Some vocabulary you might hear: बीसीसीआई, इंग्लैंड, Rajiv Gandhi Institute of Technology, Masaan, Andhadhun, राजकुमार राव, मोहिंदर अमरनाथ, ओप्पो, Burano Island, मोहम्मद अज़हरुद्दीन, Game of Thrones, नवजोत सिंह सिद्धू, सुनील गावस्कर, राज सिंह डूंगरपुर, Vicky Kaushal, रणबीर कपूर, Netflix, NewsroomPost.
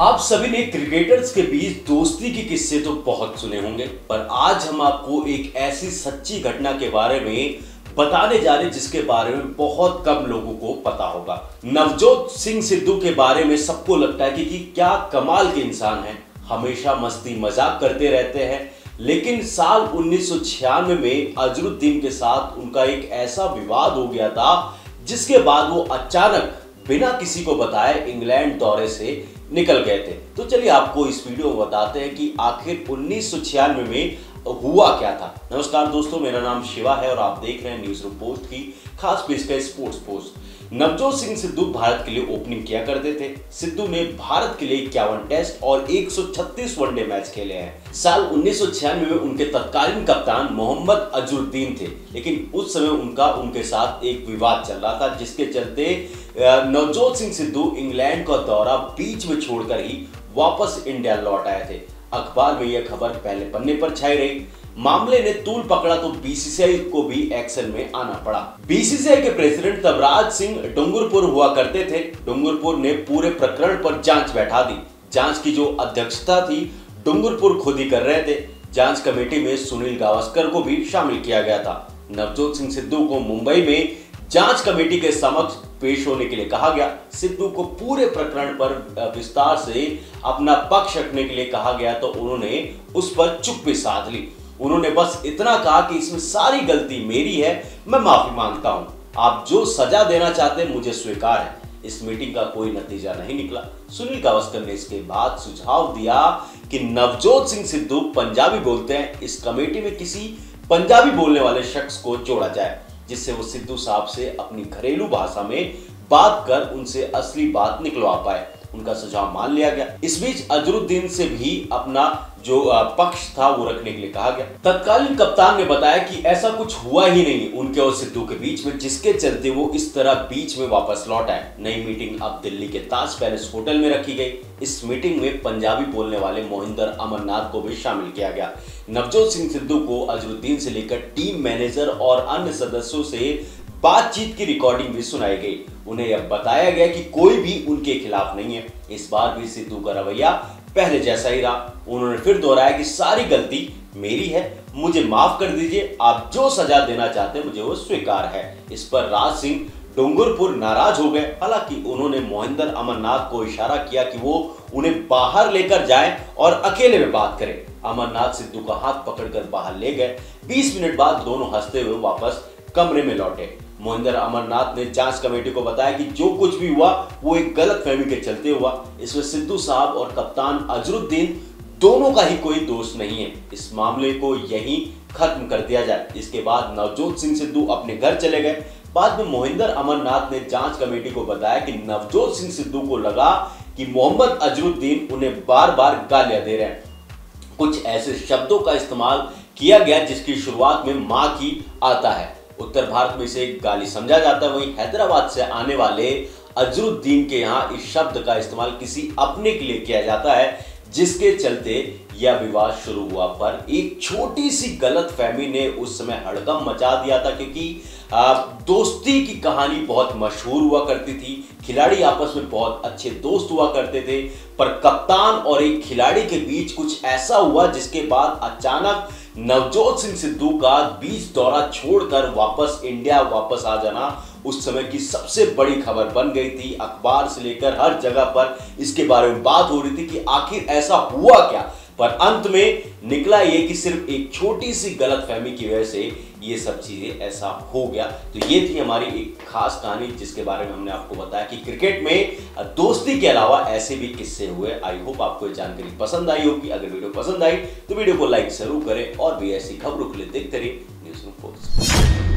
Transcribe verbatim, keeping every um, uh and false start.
आप सभी ने क्रिकेटर्स के बीच दोस्ती के किस्से तो बहुत सुने होंगे, पर आज हम आपको एक ऐसी सच्ची घटना के बारे में बताने जा रहे हैं जिसके बारे में बहुत कम लोगों को पता होगा। नवजोत सिंह सिद्धू के बारे में सबको लगता है कि, कि क्या कमाल के इंसान हैं, हमेशा मस्ती मजाक करते रहते हैं, लेकिन साल उन्नीस सौ छियानवे में अज़हरुद्दीन के साथ उनका एक ऐसा विवाद हो गया था जिसके बाद वो अचानक बिना किसी को बताए इंग्लैंड दौरे से निकल गए थे। तो चलिए आपको इस वीडियो में बताते हैं कि आखिर उन्नीस सौ छियानवे में हुआ क्या था। नमस्कार दोस्तों, मेरा नाम शिवा है और आप देख रहे हैं न्यूज रूम पोस्ट की खास पेशकश स्पोर्ट्स पोस्ट। नवजोत सिंह सिद्धू भारत के लिए ओपनिंग किया करते थे। सिद्धू ने भारत के लिए इक्यावन टेस्ट और एक सौ छत्तीस वनडे मैच खेले हैं। साल उन्नीस सौ छियानवे में उनके तत्कालीन कप्तान मोहम्मद अज़हरुद्दीन थे, लेकिन उस समय उनका उनके साथ एक विवाद चल रहा था जिसके चलते नवजोत सिंह सिद्धू इंग्लैंड का दौरा बीच में छोड़कर ही वापस इंडिया लौट आए थे। अखबार में यह खबर पहले पन्ने पर छाई रही। मामले ने तूल पकड़ा तो बीसीसीआई को भी एक्शन में आना पड़ा। बीसीसीआई के प्रेसिडेंट तब राज सिंह डूंगरपुर हुआ करते थे। डूंगरपुर ने पूरे प्रकरण पर जांच बैठा दी। जांच की जो अध्यक्षता थी डूंगरपुर खुद ही कर रहे थे। जांच कमेटी में सुनील गावस्कर को भी शामिल किया गया था। नवजोत सिंह सिद्धू को मुंबई में जांच कमेटी के समक्ष पेश होने के लिए कहा गया। सिद्धू को पूरे प्रकरण पर विस्तार से अपना पक्ष रखने के लिए कहा गया तो उन्होंने उस पर चुप्पी साध ली। उन्होंने बस इतना कहा कि इसमें सारी गलती मेरी है, मैं माफी मांगता हूं, आप जो सजा देना चाहते हैं मुझे स्वीकार है। इस मीटिंग का कोई नतीजा नहीं निकला। सुनील गावस्कर ने इसके बाद सुझाव दिया कि नवजोत सिंह सिद्धू पंजाबी बोलते हैं, इस कमेटी में किसी पंजाबी बोलने वाले शख्स को जोड़ा जाए जिससे वो सिद्धू साहब से अपनी घरेलू भाषा में बात कर उनसे असली बात निकलवा पाए। उनका सुझाव मान लिया गया। इस बीच अज़हरुद्दीन से भी अपना जो पक्ष था वो रखने के लिए कहा गया। तत्कालीन कप्तान ने बताया कि ऐसा कुछ हुआ ही नहीं उनके और सिद्धू के बीच में, जिसके चलते वो इस तरह बीच में वापस लौट आए। नई मीटिंग अब दिल्ली के ताज पैलेस होटल में रखी गई। इस मीटिंग में पंजाबी बोलने वाले मोहिंदर अमरनाथ को भी शामिल किया गया। नवजोत सिंह सिद्धू को अज़हरुद्दीन से लेकर टीम मैनेजर और अन्य सदस्यों से बातचीत की रिकॉर्डिंग भी सुनाई गई। उन्हें यह बताया गया कि कोई भी उनके खिलाफ नहीं है। इस बार भी सिद्धू का रवैया पहले जैसा ही रहा। उन्होंने फिर दोहराया कि सारी गलती मेरी है, मुझे माफ कर दीजिए, आप जो सजा देना चाहते हैं मुझे वो स्वीकार है। इस पर राज सिंह डूंगरपुर नाराज हो गए। हालांकि उन्होंने मोहिंदर अमरनाथ को इशारा किया कि वो उन्हें बाहर लेकर जाएं और अकेले में बात करें। अमरनाथ सिद्धू का हाथ पकड़कर बाहर ले गए। बीस मिनट बाद दोनों हंसते हुए वापस कमरे में लौटे। मोहिंदर अमरनाथ ने जांच कमेटी को बताया कि जो कुछ भी हुआ वो एक गलतफहमी के चलते हुआ। इसमें सिद्धू साहब और कप्तान अज़हरुद्दीन दोनों का ही कोई दोष नहीं है। इस मामले को यहीं खत्म कर दिया जाए। इसके बाद नवजोत सिंह सिद्धू अपने घर चले गए। बाद में मोहिंदर अमरनाथ ने जांच कमेटी को बताया कि नवजोत सिंह सिद्धू को लगा कि मोहम्मद अज़हरुद्दीन उन्हें बार बार गालियां दे रहे हैं। कुछ ऐसे शब्दों का इस्तेमाल किया गया जिसकी शुरुआत में माँ की आता है। उत्तर भारत में इसे गाली समझा जाता है। वहीं हैदराबाद से आने वाले अज़हरुद्दीन के यहाँ इस शब्द का इस्तेमाल किसी अपने के लिए किया जाता है, जिसके चलते यह विवाद शुरू हुआ। पर एक छोटी सी गलतफहमी ने उस समय हड़कंप मचा दिया था, क्योंकि दोस्ती की कहानी बहुत मशहूर हुआ करती थी। खिलाड़ी आपस में बहुत अच्छे दोस्त हुआ करते थे, पर कप्तान और एक खिलाड़ी के बीच कुछ ऐसा हुआ जिसके बाद अचानक नवजोत सिंह सिद्धू का बीच दौरा छोड़कर वापस इंडिया वापस आ जाना उस समय की सबसे बड़ी खबर बन गई थी। अखबार से लेकर हर जगह पर इसके बारे में बात हो रही थी कि आखिर ऐसा हुआ क्या। पर अंत में निकला ये कि सिर्फ एक छोटी सी गलतफहमी की वजह से ये सब चीज़ें ऐसा हो गया। तो ये थी हमारी एक खास कहानी जिसके बारे में हमने आपको बताया कि क्रिकेट में दोस्ती के अलावा ऐसे भी किस्से हुए। आई होप आपको ये जानकारी पसंद आई होगी। अगर वीडियो पसंद आई तो वीडियो को लाइक जरूर करें और भी ऐसी खबरों के लिए देखते रहिए न्यूज़रूम पोस्ट।